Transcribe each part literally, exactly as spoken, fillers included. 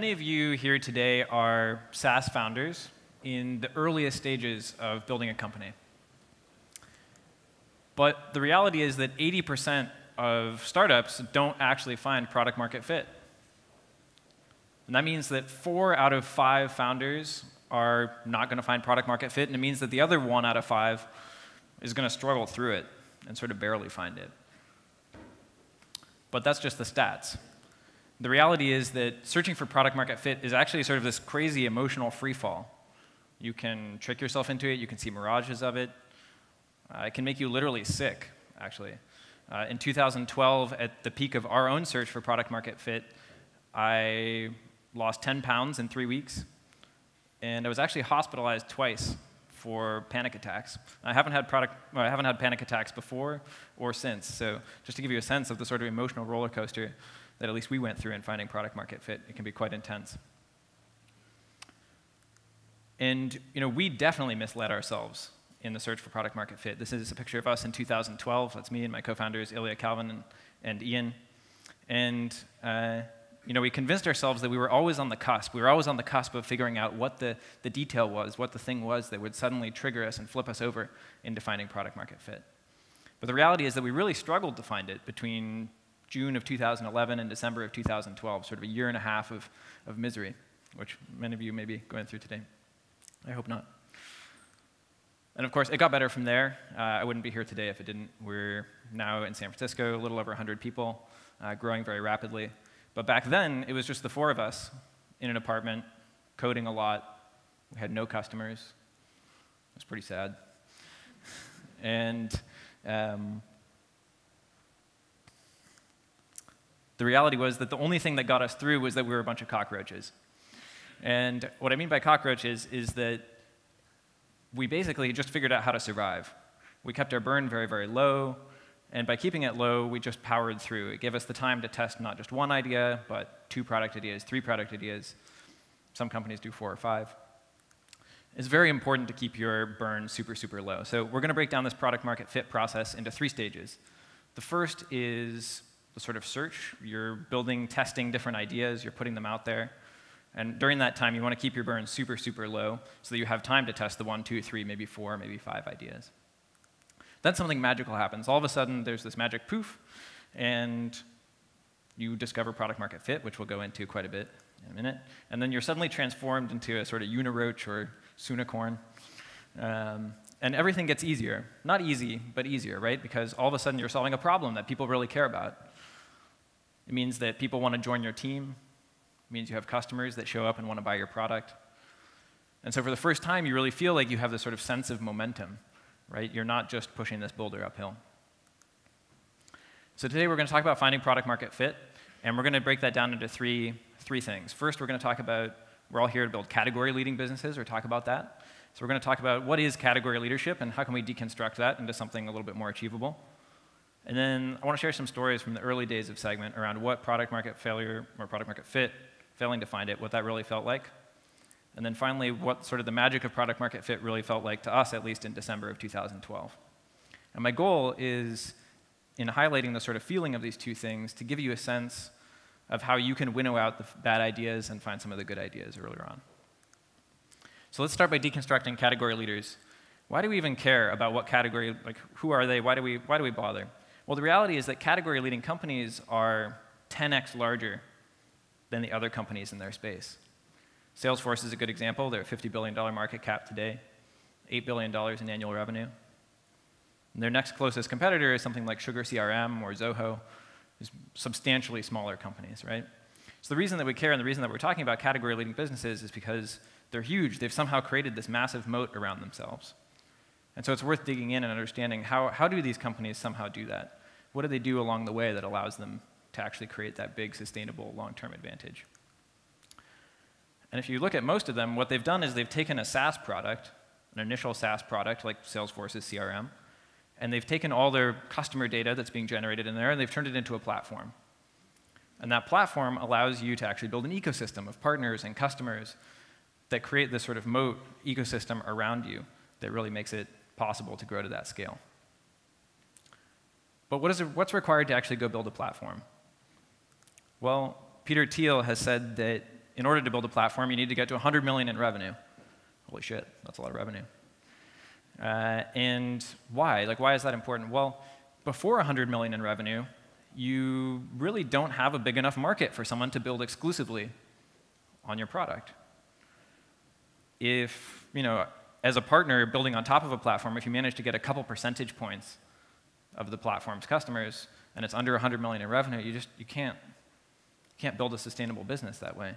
many of you here today are SaaS founders in the earliest stages of building a company. But the reality is that eighty percent of startups don't actually find product market fit. And that means that four out of five founders are not going to find product market fit, and it means that the other one out of five is going to struggle through it and sort of barely find it. But that's just the stats. The reality is that searching for product market fit is actually sort of this crazy emotional freefall. You can trick yourself into it. You can see mirages of it. Uh, it can make you literally sick, actually. Uh, in two thousand twelve, at the peak of our own search for product market fit, I lost ten pounds in three weeks. And I was actually hospitalized twice for panic attacks. I haven't had product, well, I haven't had panic attacks before or since. So just to give you a sense of the sort of emotional roller coaster that at least we went through in finding product market fit, it can be quite intense. And you know, we definitely misled ourselves in the search for product market fit. This is a picture of us in two thousand twelve. That's me and my co-founders, Ilya Calvin and, and Ian. And uh, you know, we convinced ourselves that we were always on the cusp. We were always on the cusp of figuring out what the, the detail was, what the thing was that would suddenly trigger us and flip us over into finding product market fit. But the reality is that we really struggled to find it between June of two thousand eleven and December of two thousand twelve, sort of a year and a half of, of misery, which many of you may be going through today. I hope not. And of course, it got better from there. Uh, I wouldn't be here today if it didn't. We're now in San Francisco, a little over one hundred people, uh, growing very rapidly. But back then, it was just the four of us in an apartment, coding a lot. We had no customers. It was pretty sad. and um, the reality was that the only thing that got us through was that we were a bunch of cockroaches. And what I mean by cockroaches is that we basically just figured out how to survive. We kept our burn very, very low. And by keeping it low, we just powered through. It gave us the time to test not just one idea, but two product ideas, three product ideas. Some companies do four or five. It's very important to keep your burn super, super low. So we're going to break down this product market fit process into three stages. The first is the sort of search. You're building, testing different ideas. You're putting them out there. And during that time, you want to keep your burn super, super low so that you have time to test the one, two, three, maybe four, maybe five ideas. Then something magical happens. All of a sudden, there's this magic poof, and you discover product market fit, which we'll go into quite a bit in a minute. And then you're suddenly transformed into a sort of uniroach or sunicorn. Um, and everything gets easier. Not easy, but easier, right? Because all of a sudden, you're solving a problem that people really care about. It means that people want to join your team. It means you have customers that show up and want to buy your product. And so for the first time, you really feel like you have this sort of sense of momentum. Right? You're not just pushing this boulder uphill. So today we're going to talk about finding product market fit, and we're going to break that down into three, three things. First, we're going to talk about, we're all here to build category-leading businesses, or talk about that. So we're going to talk about what is category leadership, and how can we deconstruct that into something a little bit more achievable. And then I want to share some stories from the early days of Segment around what product market failure, or product market fit, failing to find it, what that really felt like. And then finally, what sort of the magic of product market fit really felt like to us, at least in December of two thousand twelve. And my goal is, in highlighting the sort of feeling of these two things, to give you a sense of how you can winnow out the bad ideas and find some of the good ideas earlier on. So let's start by deconstructing category leaders. Why do we even care about what category, like who are they, why do we, why do we bother? Well, the reality is that category leading companies are ten X larger than the other companies in their space. Salesforce is a good example. They're a fifty billion dollar market cap today, eight billion dollars in annual revenue. And their next closest competitor is something like SugarCRM or Zoho, who's substantially smaller companies, right? So the reason that we care and the reason that we're talking about category-leading businesses is because they're huge. They've somehow created this massive moat around themselves. And so it's worth digging in and understanding how, how do these companies somehow do that? What do they do along the way that allows them to actually create that big, sustainable, long-term advantage? And if you look at most of them, what they've done is they've taken a SaaS product, an initial SaaS product like Salesforce's C R M, and they've taken all their customer data that's being generated in there, and they've turned it into a platform. And that platform allows you to actually build an ecosystem of partners and customers that create this sort of moat ecosystem around you that really makes it possible to grow to that scale. But what is it, what's required to actually go build a platform? Well, Peter Thiel has said that in order to build a platform, you need to get to one hundred million in revenue. Holy shit, that's a lot of revenue. Uh, and why? Like, why is that important? Well, before one hundred million in revenue, you really don't have a big enough market for someone to build exclusively on your product. If, you know, as a partner building on top of a platform, if you manage to get a couple percentage points of the platform's customers and it's under one hundred million in revenue, you just you can't you can't build a sustainable business that way.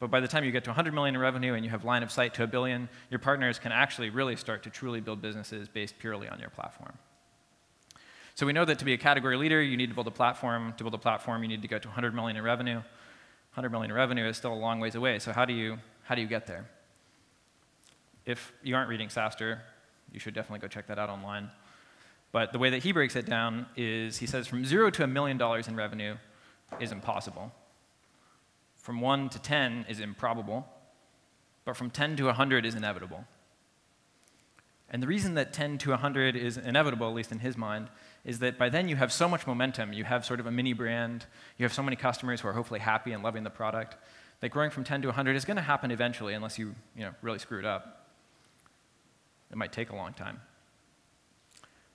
But by the time you get to one hundred million in revenue and you have line of sight to a billion, your partners can actually really start to truly build businesses based purely on your platform. So we know that to be a category leader, you need to build a platform. To build a platform, you need to go to one hundred million in revenue. one hundred million in revenue is still a long ways away. So how do you how do you get there? If you aren't reading SaaStr, you should definitely go check that out online. But the way that he breaks it down is he says from zero to a million dollars in revenue is impossible. From one to ten is improbable. But from ten to one hundred is inevitable. And the reason that ten to one hundred is inevitable, at least in his mind, is that by then you have so much momentum. You have sort of a mini brand. You have so many customers who are hopefully happy and loving the product that growing from ten to one hundred is going to happen eventually unless you, you know, really screw it up. It might take a long time.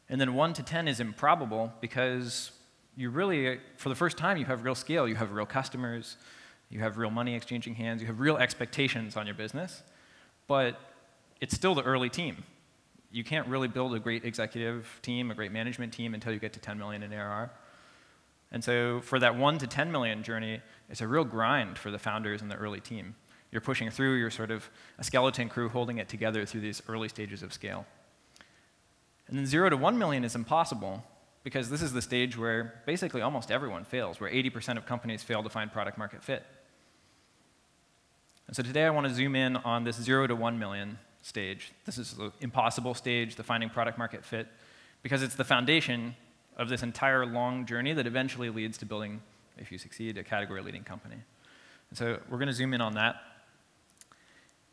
And then one to ten is improbable because you really, for the first time, you have real scale. You have real customers. You have real money exchanging hands. You have real expectations on your business. But it's still the early team. You can't really build a great executive team, a great management team, until you get to ten million in A R R. And so for that one to ten million journey, it's a real grind for the founders and the early team. You're pushing through. You're sort of a skeleton crew holding it together through these early stages of scale. And then zero to one million is impossible, because this is the stage where basically almost everyone fails, where eighty percent of companies fail to find product market fit. And so today I want to zoom in on this zero to one million stage. This is the impossible stage, the finding product market fit, because it's the foundation of this entire long journey that eventually leads to building, if you succeed, a category-leading company. And so we're going to zoom in on that.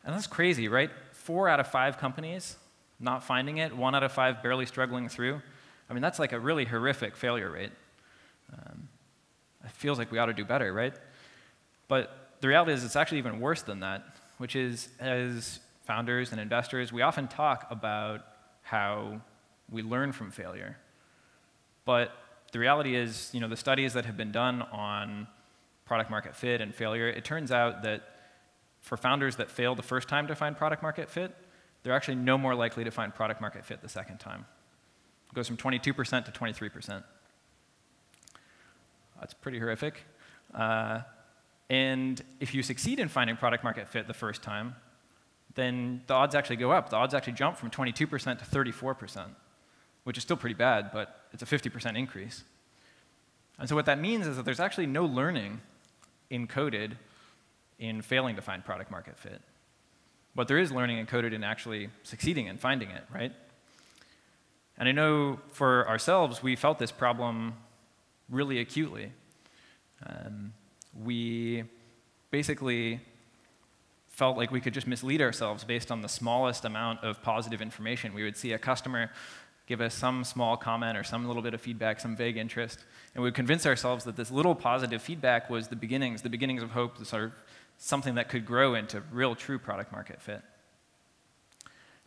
And that's crazy, right? Four out of five companies not finding it, one out of five barely struggling through. I mean, that's like a really horrific failure rate. Um, it feels like we ought to do better, right? But the reality is it's actually even worse than that, which is as founders and investors, we often talk about how we learn from failure. But the reality is, you know, the studies that have been done on product market fit and failure, it turns out that for founders that fail the first time to find product market fit, they're actually no more likely to find product market fit the second time. It goes from twenty-two percent to twenty-three percent. That's pretty horrific. Uh, and if you succeed in finding product market fit the first time, then the odds actually go up. The odds actually jump from twenty-two percent to thirty-four percent, which is still pretty bad, but it's a fifty percent increase. And so what that means is that there's actually no learning encoded in failing to find product market fit. But there is learning encoded in actually succeeding and finding it, right? And I know for ourselves, we felt this problem really acutely. Um, we basically felt like we could just mislead ourselves based on the smallest amount of positive information. We would see a customer give us some small comment or some little bit of feedback, some vague interest, and we would convince ourselves that this little positive feedback was the beginnings, the beginnings of hope, the sort of something that could grow into real, true product market fit.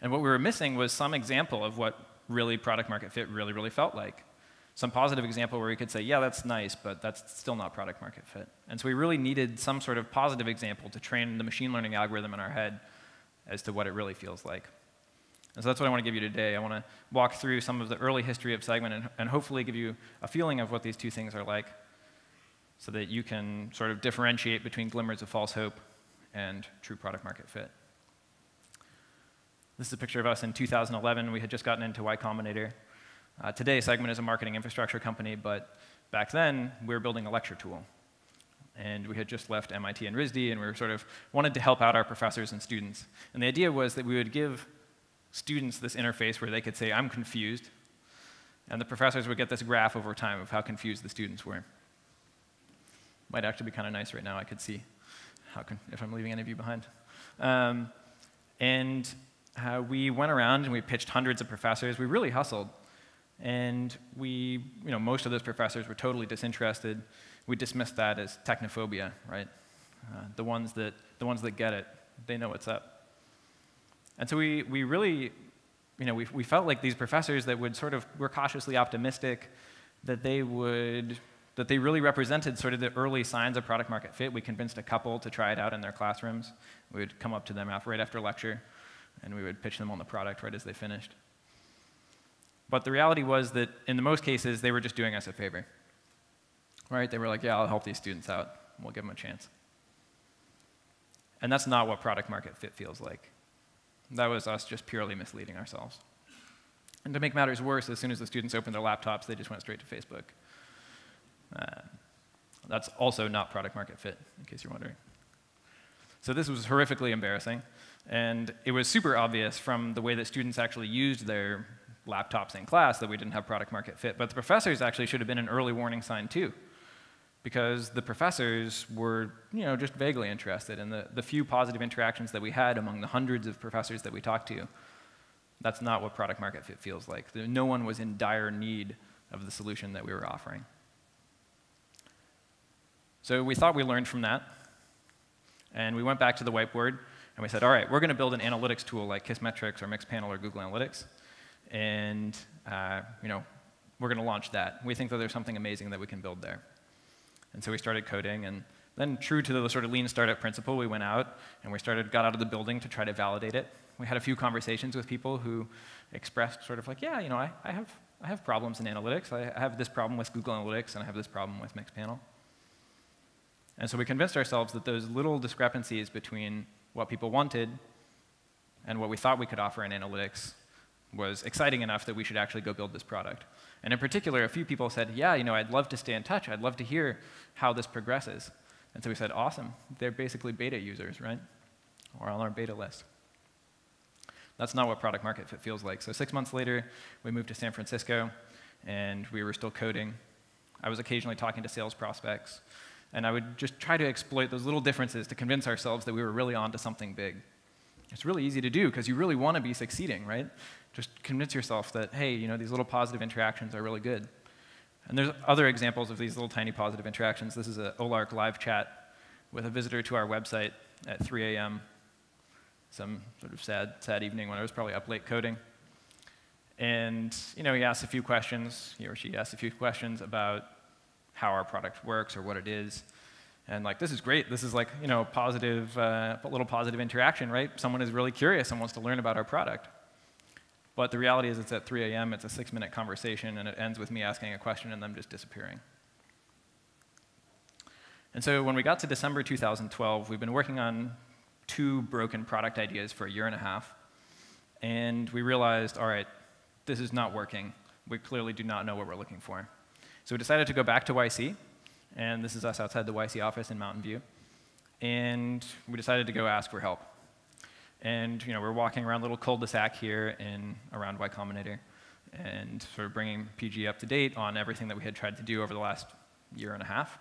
And what we were missing was some example of what really product market fit really, really felt like. Some positive example where we could say, yeah, that's nice, but that's still not product market fit. And so we really needed some sort of positive example to train the machine learning algorithm in our head as to what it really feels like. And so that's what I want to give you today. I want to walk through some of the early history of Segment and, and hopefully give you a feeling of what these two things are like so that you can sort of differentiate between glimmers of false hope and true product market fit. This is a picture of us in two thousand eleven. We had just gotten into Y Combinator. Uh, today, Segment is a marketing infrastructure company, but back then, we were building a lecture tool. And we had just left M I T and RISD, and we were sort of wanted to help out our professors and students. And the idea was that we would give students this interface where they could say, I'm confused. And the professors would get this graph over time of how confused the students were. Might actually be kind of nice right now. I could see how can, if I'm leaving any of you behind. Um, and uh, we went around, and we pitched hundreds of professors. We really hustled. And we, you know, most of those professors were totally disinterested. We dismissed that as technophobia, right? Uh, the ones that the ones that get it, they know what's up. And so we we really, you know, we we felt like these professors that would sort of were cautiously optimistic that they would that they really represented sort of the early signs of product market fit. We convinced a couple to try it out in their classrooms. We would come up to them right after lecture, and we would pitch them on the product right as they finished. But the reality was that in the most cases, they were just doing us a favor. Right? They were like, yeah, I'll help these students out. We'll give them a chance. And that's not what product market fit feels like. That was us just purely misleading ourselves. And to make matters worse, as soon as the students opened their laptops, they just went straight to Facebook. Uh, that's also not product market fit, in case you're wondering. So this was horrifically embarrassing. And it was super obvious from the way that students actually used their laptops in class that we didn't have product market fit. But the professors actually should have been an early warning sign, too, because the professors were, you know, just vaguely interested in the, the few positive interactions that we had among the hundreds of professors that we talked to. That's not what product market fit feels like. No one was in dire need of the solution that we were offering. So we thought we learned from that. And we went back to the whiteboard, and we said, all right, we're going to build an analytics tool like Kissmetrics or Mixpanel or Google Analytics. And uh, you know, we're going to launch that. We think that there's something amazing that we can build there. And so we started coding, and then true to the sort of lean startup principle, we went out and we started, got out of the building to try to validate it. We had a few conversations with people who expressed sort of like, yeah, you know, I, I, have, I have problems in analytics. I, I have this problem with Google Analytics, and I have this problem with Mixpanel. And so we convinced ourselves that those little discrepancies between what people wanted and what we thought we could offer in analytics was exciting enough that we should actually go build this product. And in particular, a few people said, yeah, you know, I'd love to stay in touch. I'd love to hear how this progresses. And so we said, awesome. They're basically beta users, right? Or on our beta list. That's not what product market fit feels like. So six months later, we moved to San Francisco, and we were still coding. I was occasionally talking to sales prospects. And I would just try to exploit those little differences to convince ourselves that we were really onto something big. It's really easy to do, because you really want to be succeeding, right? Just convince yourself that, hey, you know, these little positive interactions are really good. And there's other examples of these little tiny positive interactions. This is an Olark live chat with a visitor to our website at three A M Some sort of sad, sad evening when I was probably up late coding. And, you know, he asked a few questions, he or she asked a few questions about how our product works or what it is. And like, this is great. This is like, you know, positive, uh, little positive interaction, right? Someone is really curious and wants to learn about our product. But the reality is it's at three A M, it's a six-minute conversation, and it ends with me asking a question and them just disappearing. And so when we got to December two thousand twelve, we've been working on two broken product ideas for a year and a half. And we realized, all right, this is not working. We clearly do not know what we're looking for. So we decided to go back to Y C. And this is us outside the Y C office in Mountain View. And we decided to go ask for help. And you know, we're walking around little cul-de-sac here in around Y Combinator and sort of bringing P G up to date on everything that we had tried to do over the last year and a half.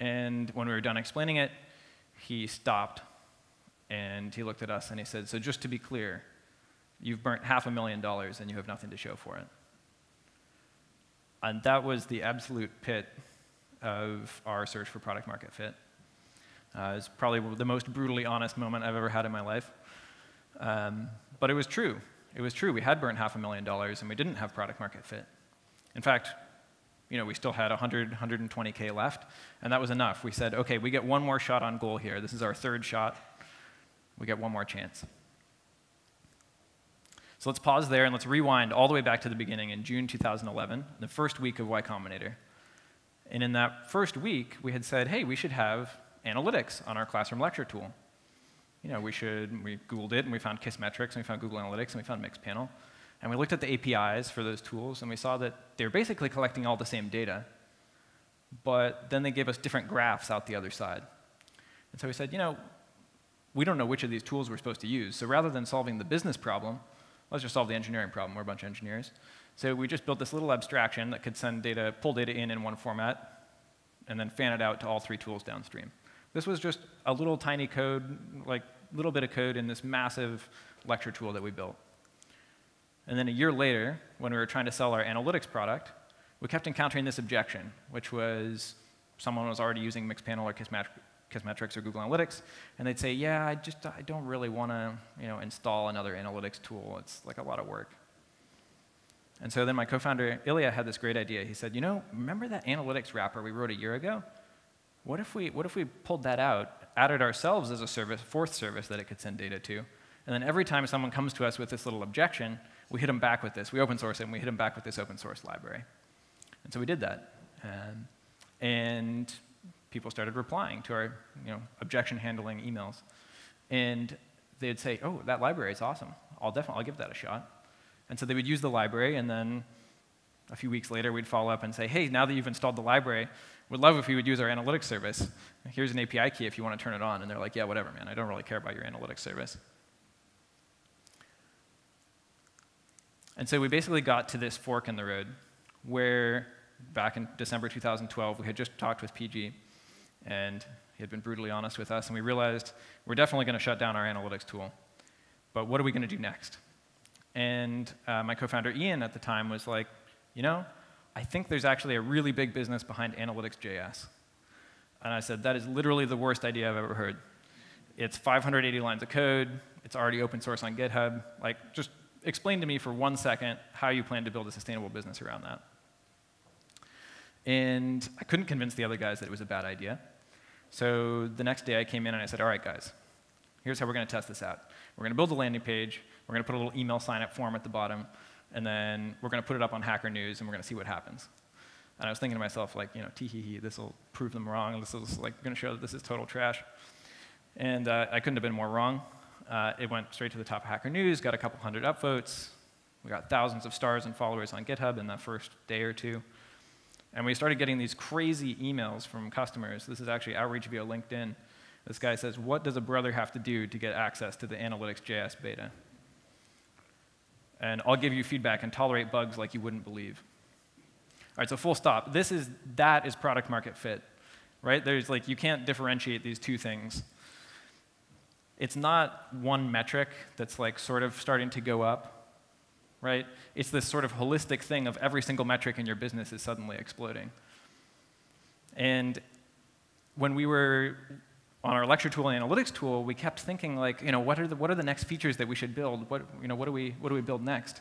And when we were done explaining it, he stopped and he looked at us and he said, so just to be clear, you've burnt half a million dollars and you have nothing to show for it. And that was the absolute pit of our search for product market fit. Uh, it's probably the most brutally honest moment I've ever had in my life. Um, but it was true. It was true. We had burned half a million dollars, and we didn't have product market fit. In fact, you know, we still had one hundred, one hundred twenty K left, and that was enough. We said, OK, we get one more shot on goal here. This is our third shot. We get one more chance. So let's pause there, and let's rewind all the way back to the beginning in June two thousand eleven, the first week of Y Combinator. And in that first week, we had said, hey, we should have analytics on our classroom lecture tool. You know, we should, we Googled it, and we found Kissmetrics, and we found Google Analytics, and we found Mixpanel. And we looked at the A P Is for those tools, and we saw that they're basically collecting all the same data, but then they gave us different graphs out the other side. And so we said, you know, we don't know which of these tools we're supposed to use, so rather than solving the business problem, let's just solve the engineering problem. We're a bunch of engineers. So we just built this little abstraction that could send data, pull data in in one format, and then fan it out to all three tools downstream. This was just a little tiny code, like little bit of code in this massive lecture tool that we built. And then a year later, when we were trying to sell our analytics product, we kept encountering this objection, which was someone was already using Mixpanel or Kissmetrics or Google Analytics, and they'd say, yeah, I just I don't really want to you know, install another analytics tool. It's like a lot of work. And so then my co-founder, Ilya, had this great idea. He said, you know, remember that analytics wrapper we wrote a year ago? What if we, what if we pulled that out, added ourselves as a service, fourth service that it could send data to, and then every time someone comes to us with this little objection, we hit them back with this. We open source it, and we hit them back with this open source library. And so we did that. Um, and people started replying to our you know, objection handling emails. And they'd say, oh, that library is awesome. I'll definitely I'll give that a shot. And so they would use the library, and then a few weeks later, we'd follow up and say, hey, now that you've installed the library, we'd love if you would use our analytics service. Here's an A P I key if you want to turn it on. And they're like, yeah, whatever, man. I don't really care about your analytics service. And so we basically got to this fork in the road where, back in December two thousand twelve, we had just talked with P G, and he had been brutally honest with us, and we realized we're definitely going to shut down our analytics tool. But what are we going to do next? And uh, my co-founder, Ian, at the time was like, you know, I think there's actually a really big business behind analytics dot J S. And I said, that is literally the worst idea I've ever heard. It's five hundred eighty lines of code. It's already open source on GitHub. Like, just explain to me for one second how you plan to build a sustainable business around that. And I couldn't convince the other guys that it was a bad idea. So the next day I came in and I said, all right, guys, here's how we're going to test this out. We're going to build a landing page. We're going to put a little email sign-up form at the bottom. And then we're going to put it up on Hacker News, and we're going to see what happens. And I was thinking to myself, like, you know, tee-hee-hee, this will prove them wrong. This is like going to show that this is total trash. And uh, I couldn't have been more wrong. Uh, it went straight to the top of Hacker News, got a couple hundred upvotes. We got thousands of stars and followers on GitHub in the first day or two. And we started getting these crazy emails from customers. This is actually outreach via LinkedIn. This guy says, what does a brother have to do to get access to the analytics dot J S beta? And I'll give you feedback and tolerate bugs like you wouldn't believe. All right, so full stop. This is, that is product market fit, right? There's like, you can't differentiate these two things. It's not one metric that's like sort of starting to go up, right? It's this sort of holistic thing of every single metric in your business is suddenly exploding. And when we were on our lecture tool and analytics tool, we kept thinking like, you know, what are the what are the next features that we should build? What you know, what do we what do we build next?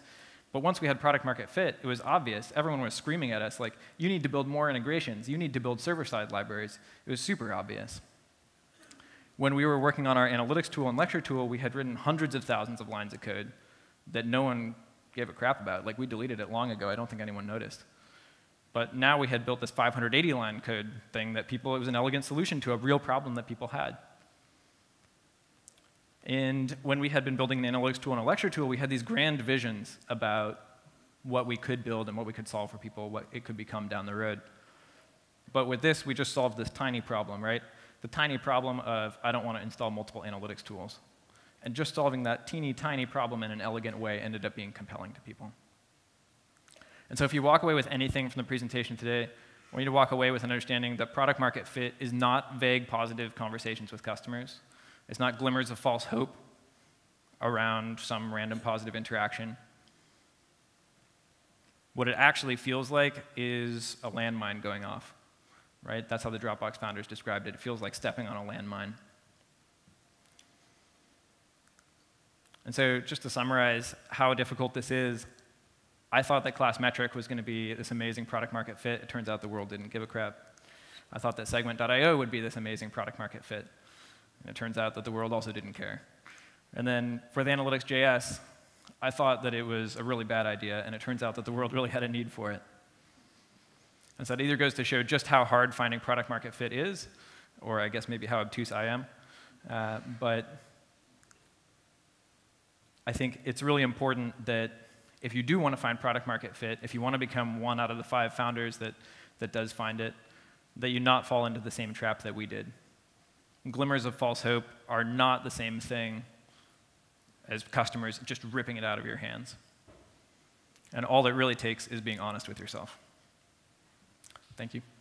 But once we had product market fit, it was obvious. Everyone was screaming at us like, you need to build more integrations. You need to build server-side libraries. It was super obvious. When we were working on our analytics tool and lecture tool, we had written hundreds of thousands of lines of code that no one gave a crap about. Like, we deleted it long ago. I don't think anyone noticed. But now we had built this five hundred eighty line code thing that people, it was an elegant solution to a real problem that people had. And when we had been building an analytics tool and a lecture tool, we had these grand visions about what we could build and what we could solve for people, what it could become down the road. But with this, we just solved this tiny problem, right? The tiny problem of, I don't want to install multiple analytics tools. And just solving that teeny tiny problem in an elegant way ended up being compelling to people. And so if you walk away with anything from the presentation today, I want you to walk away with an understanding that product market fit is not vague positive conversations with customers. It's not glimmers of false hope around some random positive interaction. What it actually feels like is a landmine going off, right? That's how the Dropbox founders described it. It feels like stepping on a landmine. And so just to summarize how difficult this is, I thought that class metric was going to be this amazing product market fit. It turns out the world didn't give a crap. I thought that segment dot I O would be this amazing product market fit. And it turns out that the world also didn't care. And then for the analytics dot J S, I thought that it was a really bad idea, and it turns out that the world really had a need for it. And so that either goes to show just how hard finding product market fit is, or I guess maybe how obtuse I am. Uh, but I think it's really important that if you do want to find product market fit, if you want to become one out of the five founders that, that does find it, that you not fall into the same trap that we did. Glimmers of false hope are not the same thing as customers just ripping it out of your hands. And all it really takes is being honest with yourself. Thank you.